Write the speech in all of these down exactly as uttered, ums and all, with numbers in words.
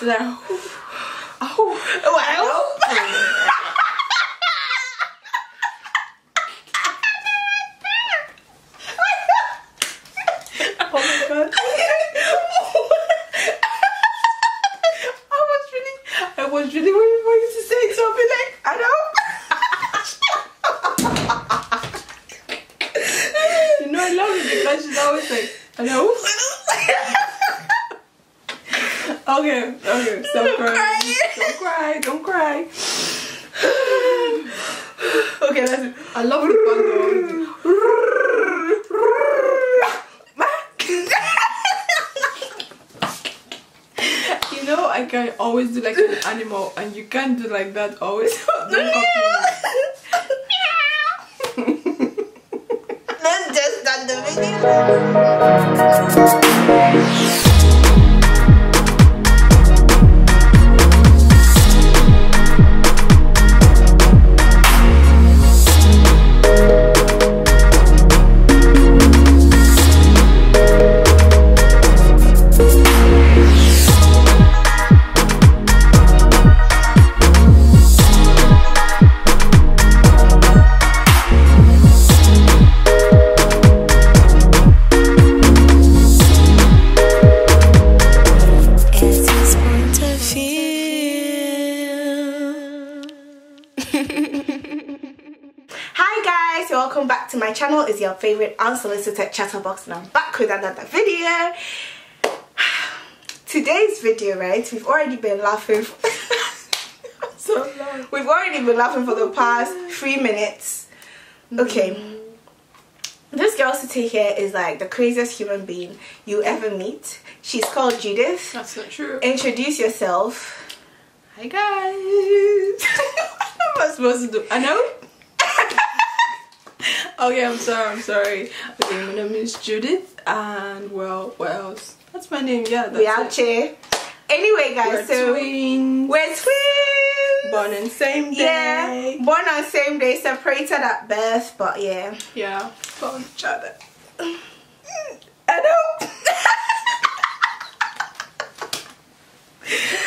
So then, oh, oh, well. Okay, okay, stop don't crying. crying. Don't cry, don't cry. Okay, that's it. I love the bundle. You know, I can always do like an animal, and you can't do like that always. Don't copy me. Let's just start the video. Channel is your favorite unsolicited chatterbox, and I'm back with another video. Today's video, right? We've already been laughing. For so long. We've already been laughing for the past three minutes. Okay, mm-hmm. This girl sitting here is like the craziest human being you ever meet. She's called Judith. That's not true. Introduce yourself. Hi guys. What am I supposed to do? I know. Okay, I'm sorry, I'm sorry. Okay, my name is Judith, and well, what else? That's my name, yeah, that's we out here. Anyway, guys, we're so... twins. We're twins! Born on same day. Yeah, born on same day, separated at birth, but yeah. Yeah, born each other. I know!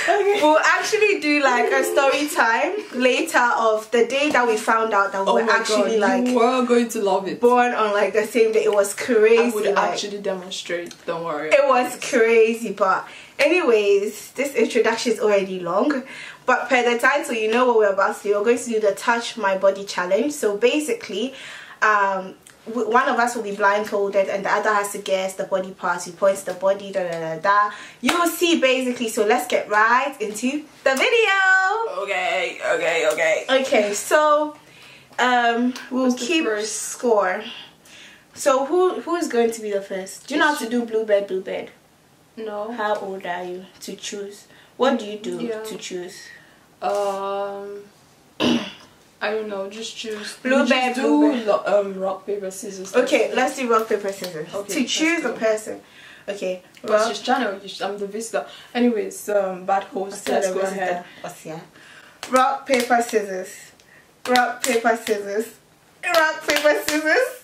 Okay. We'll actually do like a story time later of the day that we found out that we oh were actually God, like we were going to love it. Born on like the same day. It was crazy. I would like, actually demonstrate, don't worry. It was this. crazy, but anyways, this introduction is already long. But per the title, you know what we're about to do. We're going to do the Touch My Body Challenge. So basically, um one of us will be blindfolded and the other has to guess the body parts. He points the body, da da da da. You will see basically. So let's get right into the video. Okay, okay, okay. Okay, so um, we'll What's keep score. So who who is going to be the first? Do you know how to do blue bed, blue bed? No. How old are you to choose? What do you do yeah. to choose? Um. I don't know, just choose. Blue bed, blue bed. Um, rock, paper, scissors. Okay, things. let's do rock, paper, scissors. Okay, to choose a person. Okay, well. It's just channel, I'm the visitor. Anyways, um, bad host, let's go ahead. Rock, paper, scissors. Rock, paper, scissors. Rock, paper, scissors.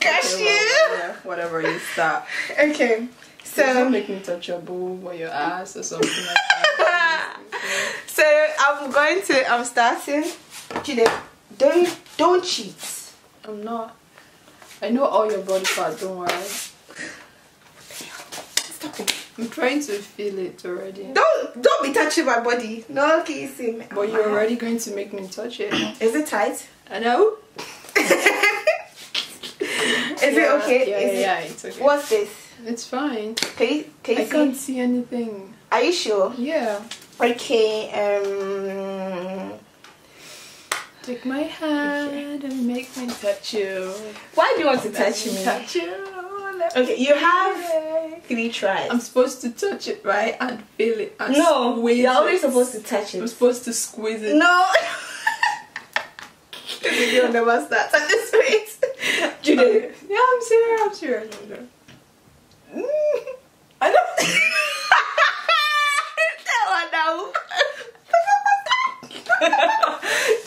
Gosh, okay, well, yeah, whatever you start. Okay, so. Does that make me touch your boob or your ass or something like that? So, I'm going to, I'm starting. Judith, don't don't cheat. I'm not. I know all your body parts. Don't worry. Stop it. I'm trying to feel it already. Don't don't be touching my body. No kissing. But oh, you're already going to make me touch it. Is it tight? I know. Is yeah, it okay? Yeah, Is yeah, it, yeah, it's okay. What's this? It's fine. Can you, I can't see anything. Are you sure? Yeah. Okay. Um. Take my hand and make me touch you. Why do you want to touch me? Touch you. Okay, you have three tries. I'm supposed to touch it, right? And feel it. And no, you're always supposed to touch it. I'm supposed to squeeze it. No. The video never starts at this rate. Judith. Yeah, I'm serious. I'm serious. I don't. I know.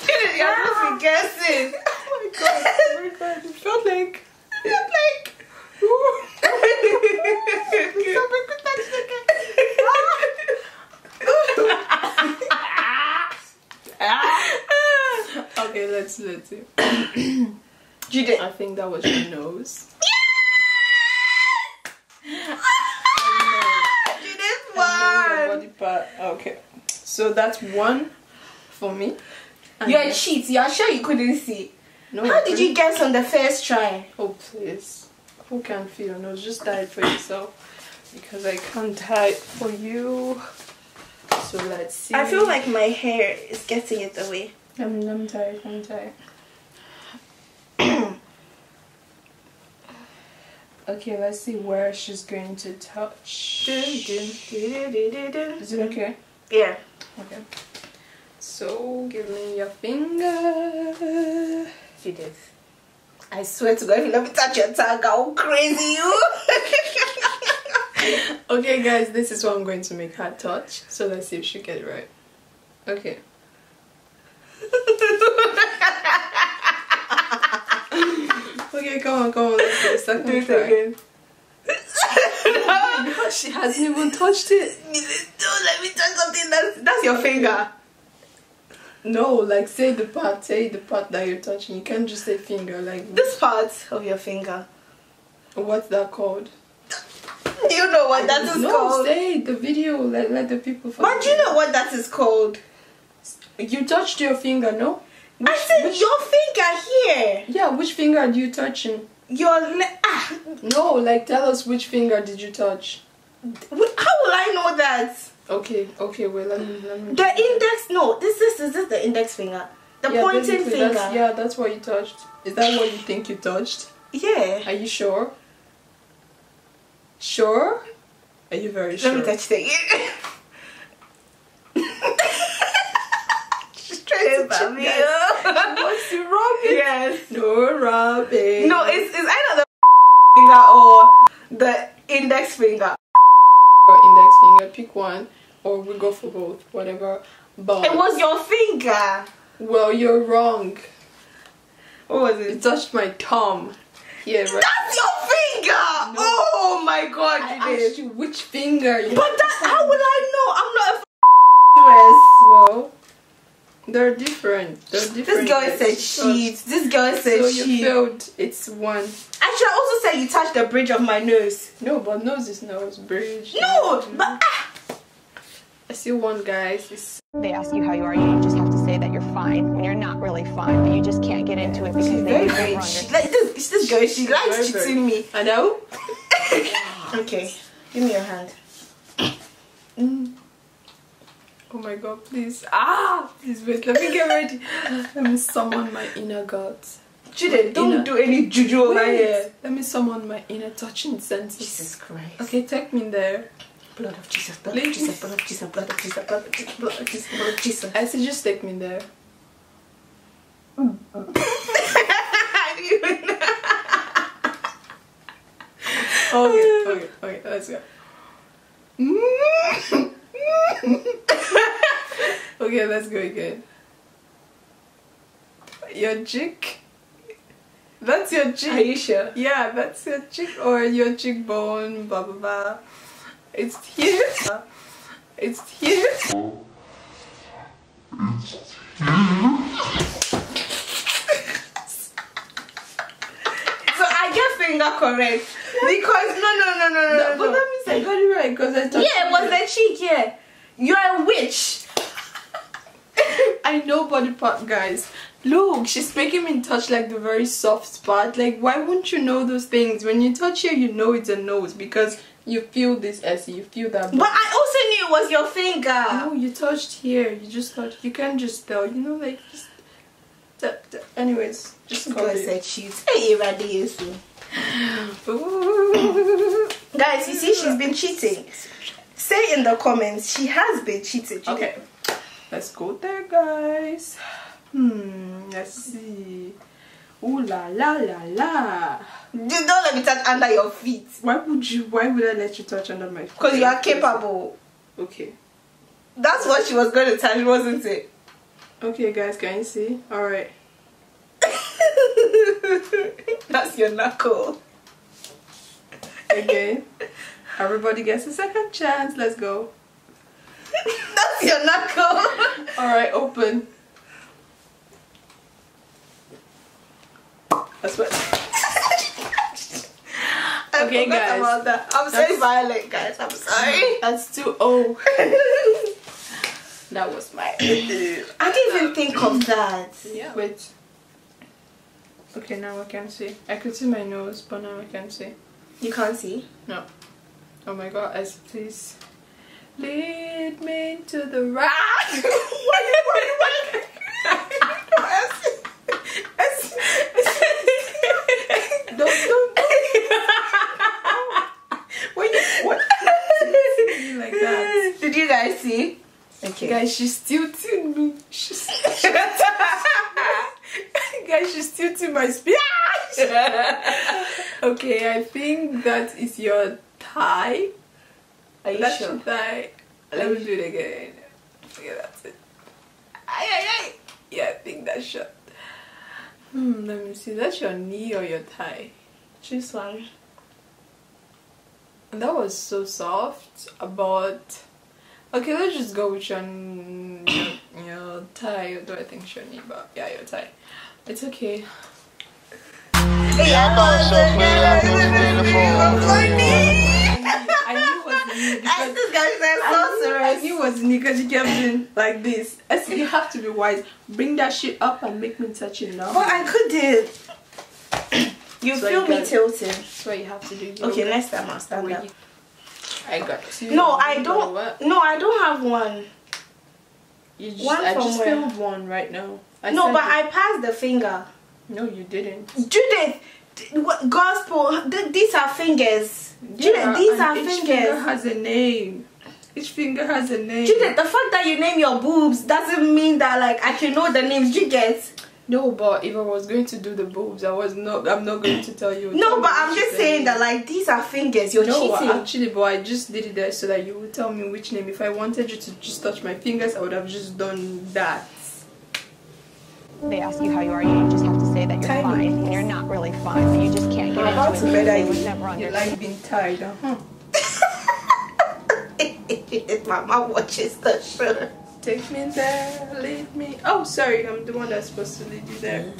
Judith, you're supposed to be guessing. Oh my god, oh my god, it felt like, it felt like. Ooh. Something could touch the guy. let's let's see. Judith, I think that was your nose. Judith won. Body part. Okay, so that's one for me. And you're a cheat. You're sure you couldn't see? No. How did you guess on the first try? Oh please, who can feel? No, just die for yourself. Because I can't die for you. So let's see. I feel like my hair is getting it away. I'm, I'm tired, I'm tired. Okay, let's see where she's going to touch. Is it okay? Yeah. Okay. So, give me your finger. She did. I swear to God, if you let me touch your tongue, I will crazy you. Okay guys, this is what I'm going to make her touch, so let's see if she gets it right. Okay. Okay, come on, come on, let's do a second do it try. Again. Oh my gosh, she hasn't even touched it. Don't let me touch something that's, that's your finger. No, like say the part, say the part that you're touching. You can't just say finger, like... This part of your finger. What's that called? You know what that is no, called? Say the video, let, let the people find But do you know what that is called? You touched your finger, no? Which, I said which, your finger here! Yeah, which finger are you touching? Your le- ah. No, like tell us which finger did you touch? How will I know that? Okay, okay, well let me... Let me the index, no, this is, is this the index finger? The yeah, pointing finger? That's, yeah, that's what you touched. Is that what you think you touched? Yeah. Are you sure? Sure? Are you very sure? Let me touch the ear. She's trying to cheat me. She wants to rub it. Yes. No rubbing. No, it's, it's either the finger or the index finger. Or index finger, pick one, or we go for both, whatever. But it was your finger. Well, you're wrong. What was it? You touched my thumb. Yeah, right. That's your finger! No. Oh my god, I asked you which finger you But that, how would I know? I'm not a f***ing tourist. Well, they're different. They're different. This girl said cheat. This girl said cheat. So you failed. It's one. Actually, I also said you touched the bridge of my nose. No, but nose is nose. Bridge. No! Nose. But ah. I see one, guys. It's... They ask you how you are, you just have to say that you're fine when you're not really fine, but you just can't get into it because she's they very wrong. She, like this, this girl, she likes cheating me. I know. Okay, give me your hand. Mm. Oh my god, please. Ah, please wait. Let me get ready. Let me summon my inner gods. Judith, don't inner. do any juju over here. Let me summon my inner touching senses. Jesus Christ. Okay, take me there. Blood of Jesus, blood of Jesus, blood of Jesus, blood of Jesus, blood of Jesus, blood of Jesus, blood of Jesus. I said just take me there. Okay, okay, okay, let's go. Okay, let's go again. Your cheek? That's your cheek. Are you sure? Yeah, that's your cheek or your cheekbone, blah blah blah. It's here. It's here. It's here. So I get finger correct because no no no no no. no, no. But that means I got it right because I touched. Yeah, it was the cheek. Yeah, you're a witch. I know body part, guys. Look, she's making me touch like the very soft part. Like, why wouldn't you know those things? When you touch here, you know it's a nose because. You feel this, Essy. You feel that. Body. But I also knew it was your finger. No, you touched here. You just touched. You can't just tell. You know, like. Just, that, that. Anyways, just go say cheese. Hey, Radiosu. Guys, you see, she's been cheating. Say in the comments, she has been cheating. She okay, did. Let's go there, guys. Hmm. Let's see. Ooh la la la la. Don't let me touch under your feet. Why would you? Why would I let you touch under my feet? Because you are capable. Okay. That's what she was going to touch, wasn't it? Okay, guys, can you see? All right. That's your knuckle. Again. Everybody gets a second chance. Let's go. That's your knuckle. All right, open. Okay, guys. About that. I'm that's, so violent, guys. I'm sorry. That's too old. That was my. I didn't even think of that. Yeah. Wait. Okay, now I can see. I could see my nose, but now I can see. You can't see? No. Oh my God, Essys, please. Lead me to the right. What? What? What? See? Okay. Guys, she's still to me. She's, she's still guys, she's still to my splash. Okay, I think that is your thigh. Are you that's sure? Your thigh. Let me do it again. Yeah, that's it. Aye, aye, aye. Yeah, I think that's your. Hmm. Let me see. That's your knee or your thigh? Choose one. That was so soft. About. Okay, let's just go with your, your, your tie, although I think your knee, but yeah, your tie. It's okay. Yeah, I knew it was me because this guy said so serious. I knew it was me because you kept doing like this. I said, you have to be wise. Bring that shit up and make me touch it now. But I couldn't. You so feel me tilting. That's what you have to do. You okay, next time I'll stand up. I got two. No, I don't. No, I don't have one. You just, one I from just where? Filmed one right now. I no, but it. I passed the finger. No, you didn't. Judith, what gospel? Th these are fingers. Yeah, Judith, these are each fingers. Each finger has a name. Each finger has a name. Judith, the fact that you name your boobs doesn't mean that like I can know the names. Judith. No, but if I was going to do the boobs, I was not. I'm not going to tell you. No, but I'm just saying that like these are fingers. You're no, cheating. No, actually, but I just did it there so that you would tell me which name. If I wanted you to just touch my fingers, I would have just done that. They ask you how you are, you just have to say that you're Tiny. fine, and you're not really fine, but you just can't get I'm about into it. To you, you never on your life being tired. If my mom watches the show. Take me there, lead me. Oh, sorry, I'm the one that's supposed to lead you there.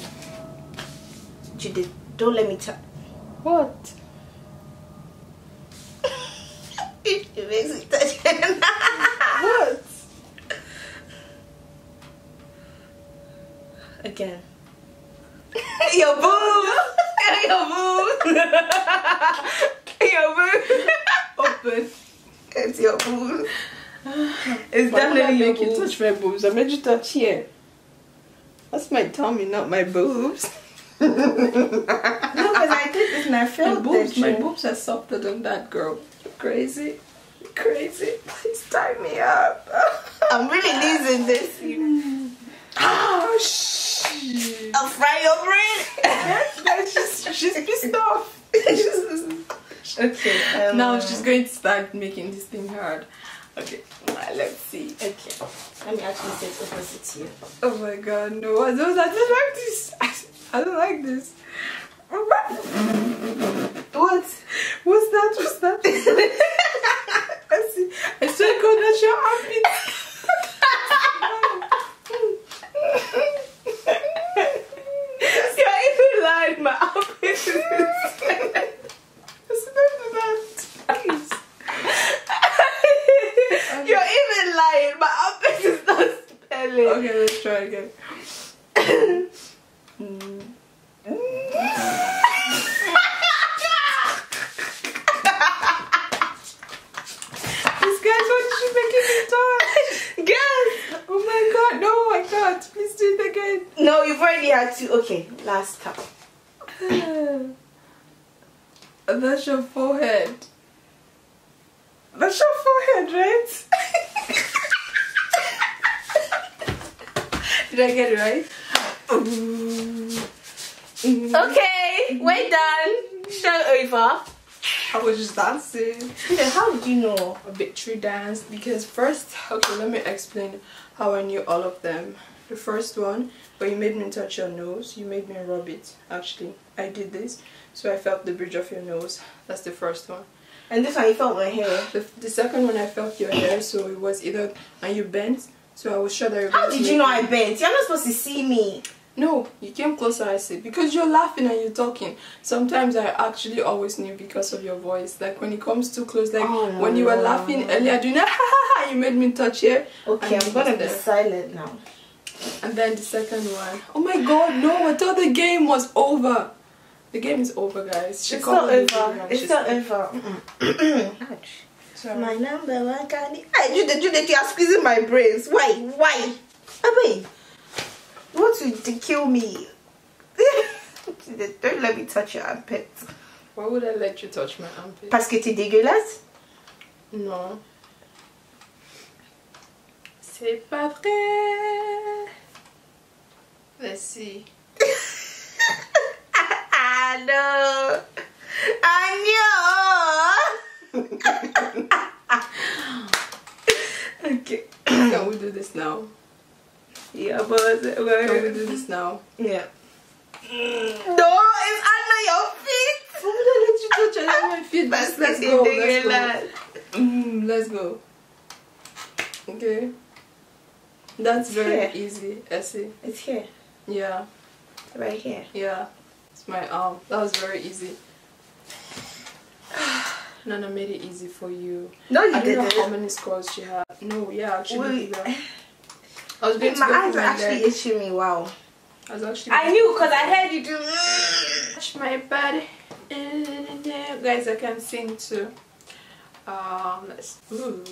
Judith, don't let me touch. What? She makes me touch. What? Again. Your boob! Your boob! Your boob! Open. It's your boob. It's why definitely make you touch my boobs. I made you touch here. That's my tummy, not my boobs. No, because I did this and I felt boobs. My boobs are softer than that, girl. You're crazy. You're crazy. Please tie me up. I'm really losing this. Oh, shh. I'll fry your brain. she's, she's pissed off. Okay. Um, now she's going to start making this thing hard. Okay, right, let's see. Okay, let me actually sit opposite to you. Oh my God, no! I don't, I don't like this. I, I don't like this. What? What's that? What's that? I see. I saw you go down your armpit. You're even lying. My armpit is insane. Okay, let's try again. Mm. This guy's what she's making me touch. Yes! Oh my God, no, I can't. Please do it again. No, you've already had to. Okay, last cup. That's your forehead. That's your forehead, right? Did I get it right? Okay, we're done. Show over. I was just dancing. Yeah, how did you know? A victory dance because first, okay, let me explain how I knew all of them. The first one, but you made me touch your nose. You made me rub it. Actually, I did this, so I felt the bridge of your nose. That's the first one. And this one, you felt my hair. The, the second one, I felt your hair, so it was either and you bent. So I was sure that you were. How did you know I bent? You're not supposed to see me. No, you came closer, I said, because you're laughing and you're talking. Sometimes I actually always knew because of your voice. Like when it comes too close, like oh, when you were laughing earlier, do you know, ha ha ha, you made me touch here. Okay, I'm gonna be silent now. And then the second one. Oh my god, no, I thought the game was over. The game is over, guys. She it's not over. It's not over. My number one candy. Hey, Judith, Judith, you are squeezing my brains. Why? Why? Abby, what would you kill me? Don't let me touch your armpit. Why would I let you touch my armpit? Parce que t'es dégueulasse? No. C'est pas vrai. Let's see. No. I know. Okay. Can we do this now? Yeah, but where can we do this now? Yeah. No, it's under your feet. Why would I let you touch under my feet? Let's, let's go. Let's go. Mm, let's go. Okay. That's very easy, Essy. It's here. Yeah. Right here. Yeah. My arm. That was very easy. Nana made it easy for you. No, you I didn't. I don't know how many scores she had. No, yeah, actually. Well, I was being My eyes were actually leg. itching me. Wow. I was actually. I knew because I heard you do. Touch my body. Guys, I can sing too. Um, let's. Ooh.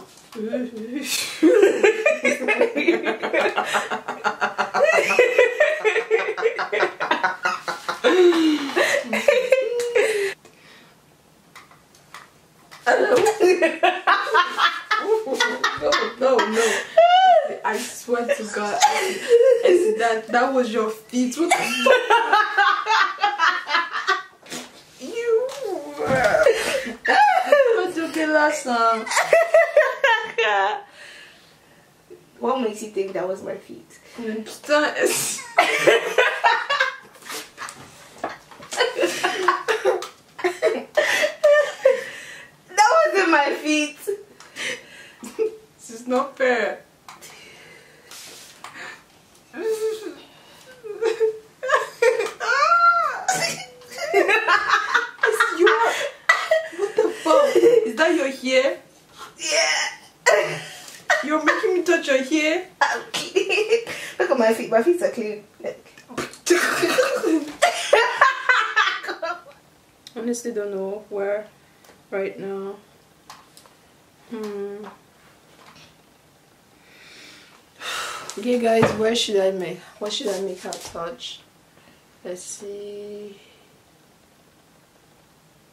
I swear to God, Essy, that that was your feet. What the fuck? You what's okay last time? What makes you think that was my feet? That wasn't my feet. This is not fair. Here? Yeah. You're making me touch your hair. Okay. Look at my feet. My feet are clean. Honestly, don't know where right now. Hmm. Okay, guys, where should I make? What should I make her touch? Let's see.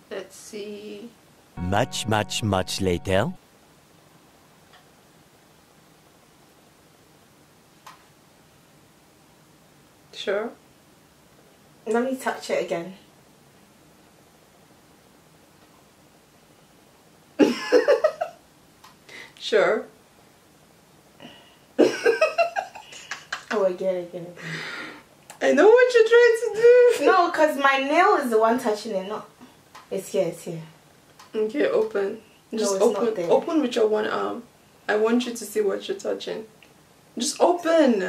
Let's see. Much, much, much later. Sure. Let me touch it again. Sure. Oh, again, again, again. I know what you're trying to do. No, because my nail is the one touching it, not. It's here, it's here. Okay, open. Just no, open. Open with your one arm. I want you to see what you're touching. Just open.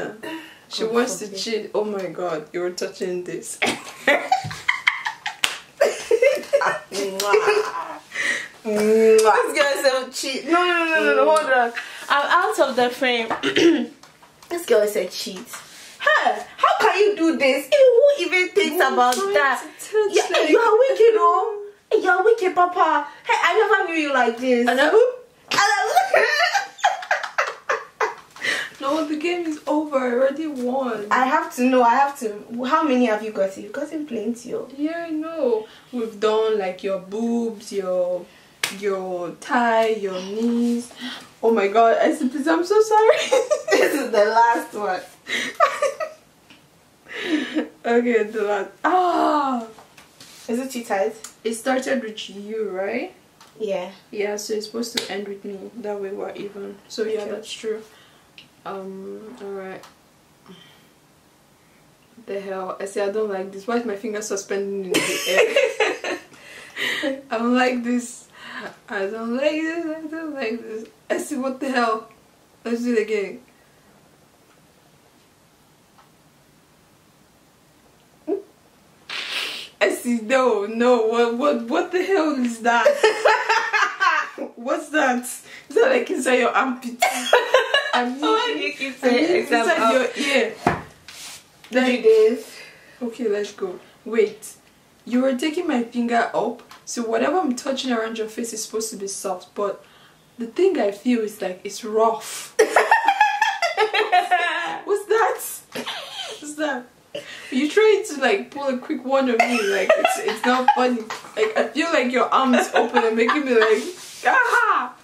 She oh, wants okay. to cheat. Oh my god, you were touching this. This girl is a cheat. No, no, no, no, no, hold on. I'm out of the frame. This girl is a cheat. Huh? How can you do this? Who even thinks You're about that? Yeah, like you are wicked, you know. You're wicked, Papa. Hey, I never knew you like this. I know. No, the game is over. I already won. I have to know. I have to. How many have you got? You've gotten plenty. Yeah, I know. We've done like your boobs, your your thigh, your knees. Oh my God! I said, please, I'm so sorry. This is the last one. Okay, the last. Ah. Is it too tight? It started with you, right? Yeah. Yeah, so it's supposed to end with me. That way we're even. So yeah, okay. That's true. Um, alright. What the hell? I say I don't like this. Why is my finger suspended in the air? I don't like this. I don't like this. I don't like this. I say what the hell? Let's do it again. Essy, no, no, what, what, what the hell is that? What's that? Is that like inside your armpit? I mean, oh, you can say inside up. your ear. Like this. Okay, let's go. Wait, you were taking my finger up, so whatever I'm touching around your face is supposed to be soft, but the thing I feel is like it's rough. What's that? What's that? You trying to like pull a quick one on me, like it's, it's not funny. Like I feel like your arm is open and making me like, ah!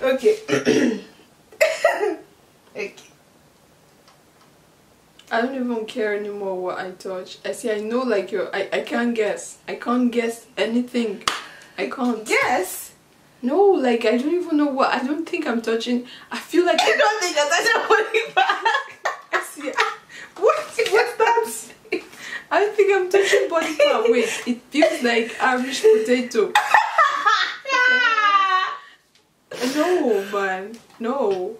Oh my god! Okay. Okay. I don't even care anymore what I touch. I see. I know, like you. I I can't guess. I can't guess anything. I can't guess. No, like I don't even know what. I don't think I'm touching. I feel like I don't think I'm touching my back. I see. What? What's that? I don't think I'm touching body part. Wait, it feels like average potato. No, man. No.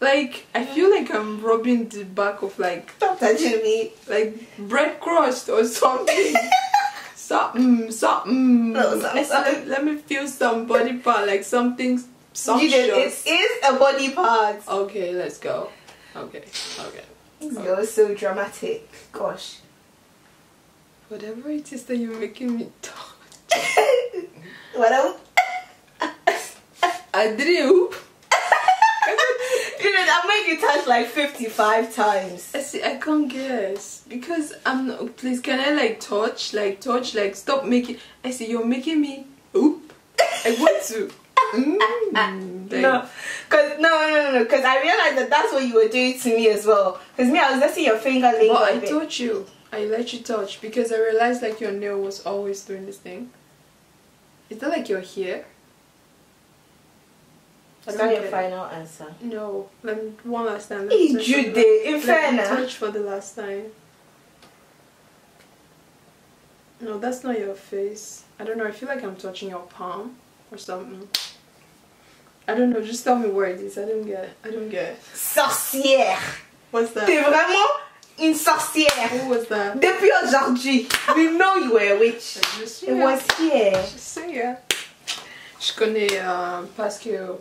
Like I feel like I'm rubbing the back of like. Stop touching me. Like bread crust or something. Something, something. No, something. Let, let me feel some body part, like something sumptuous. It is a body part. Okay, let's go. Okay, okay. You're so dramatic. Gosh. Whatever it is that you're making me touch. Whatever. I didn't hoop. I've made you touch like fifty-five times. I see, I can't guess because I'm not. Please, can I like touch, like touch, like stop making? I see, you're making me. Oop! I want to. Mm, no, cause no, no, no, because I realized that that's what you were doing to me as well. Cause me, I was letting your finger linger. Well, I touched you. I let you touch because I realized like your nail was always doing this thing. Is that like your hair? Is that your final answer? No. Let me, one last time. Let me touch, Judith, for, in let me touch for the last time. No, that's not your face. I don't know. I feel like I'm touching your palm or something. I don't know. Just tell me where it is. I don't get it. I don't get it. Sorcière. What's that? T'es vraiment une sorcière. Who was that? Depuis aujourd'hui, we know you were a witch. Je suis it here. was here. Je suis here. Je connais uh, parce que...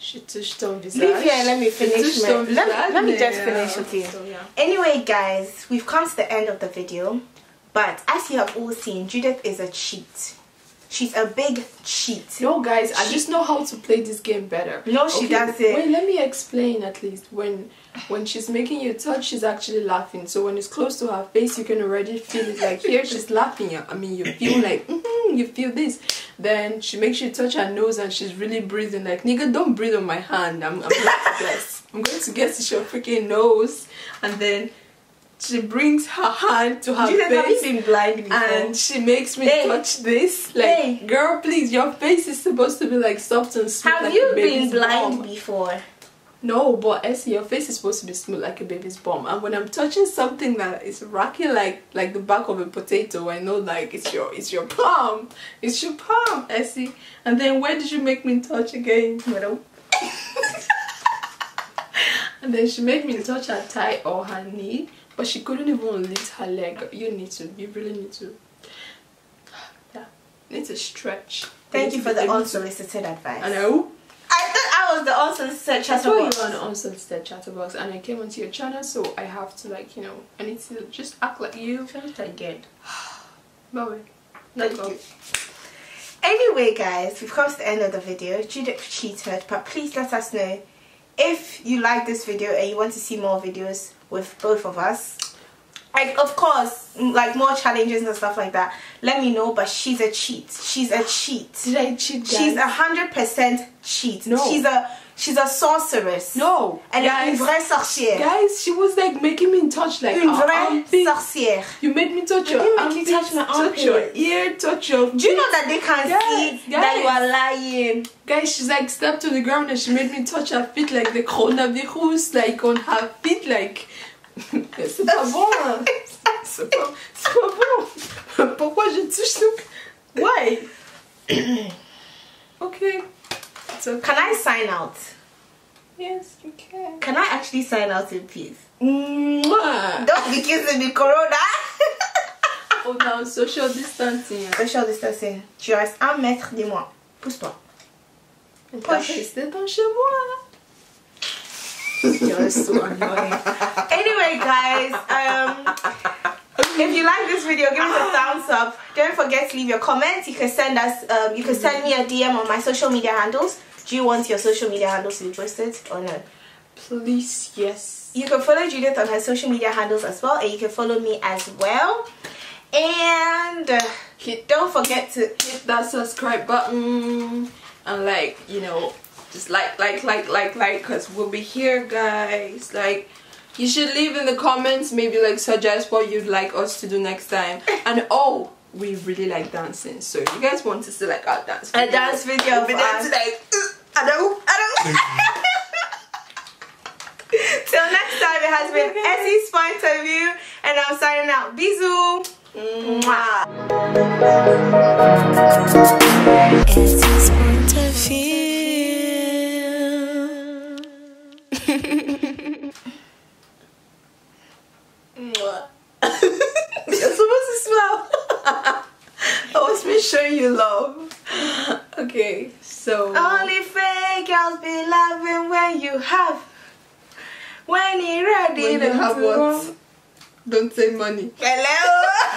She touched on visage. Leave here and let me finish my... Let, let, let me just finish with you. So, yeah. Anyway, guys, we've come to the end of the video. But as you have all seen, Judith is a cheat. She's a big cheat. No, guys, cheat. I just know how to play this game better. No, she okay, doesn't. Wait, let me explain at least. When when she's making you touch, she's actually laughing. So when it's close to her face, you can already feel it. Like here, she's laughing. I mean, you feel like, mm-hmm, you feel this. Then she makes you touch her nose and she's really breathing. Like, nigga, don't breathe on my hand. I'm, I'm going to guess. I'm going to guess it's your freaking nose. And then... she brings her hand to her Judith, face have you been blind before? And she makes me hey. touch this. Like, hey. girl, please, your face is supposed to be like soft and smooth. Have like you a baby's been blind bomb. before? No, but Essy, your face is supposed to be smooth like a baby's bum. And when I'm touching something that is rocky like like the back of a potato, I know like it's your it's your palm. It's your palm, Essy. And then where did you make me touch again? And then she made me touch her thigh or her knee. But she couldn't even lift her leg. You need to. You really need to. Yeah. Need to stretch. Thank you, you for the unsolicited advice. I know. I thought I was the unsolicited chatterbox. I thought you were an unsolicited chatterbox and I came onto your channel, so I have to like, you know, I need to just act like you. Try it again. Bye. Thank go. you. Anyway, guys, we've come to the end of the video. Judith cheated, but please let us know if you like this video and you want to see more videos with both of us, and of course, like more challenges and stuff like that, let me know. But she's a cheat. She's a cheat. Did I cheat, guys? She's a hundred percent cheat. No, she's a she's a sorceress. No, and guys, une vraie sorcière. Guys, she was like making me touch like une vraie sorcière. You made me touch your arm, you touch my arm, touch your ear, touch your. Do you know that they can't guys, see guys. that you are lying? Guys, she's like stepped to the ground and she made me touch her feet like the coronavirus, like on her feet, like. C'est pas bon, hein. C'est pas, pas bon. Pourquoi je touche le... Why? Okay. So, can I sign out? Yes, you can. Can I actually sign out in peace? Mwah. Don't be kissing me, Corona. Oh non, social distancing. Social distancing. Tu restes un mètre de moi. Pousse-toi. Push. Dans chez moi. You're so annoying. Anyway, guys, um, if you like this video, give us a thumbs up. Don't forget to leave your comments. You can send us, um, you can send me a D M on my social media handles. Do you want your social media handles to be posted or no? Please, yes. You can follow Judith on her social media handles as well, and you can follow me as well. And uh, don't forget to hit that subscribe button and like, you know. Just like, like, like, like, like, because we'll be here, guys. Like, you should leave in the comments, maybe, like, suggest what you'd like us to do next time. And, oh, we really like dancing. So, if you guys want to see, like, our dance video. A dance video. We'll be dancing, like, I don't, I don't. Till next time, it has been Essys Point of View. And I'm signing out. Bisous. Mwah. Essys Point of View. You love. Okay, so only fake girls be loving when you have when you ready when you have what? Don't say money. Hello.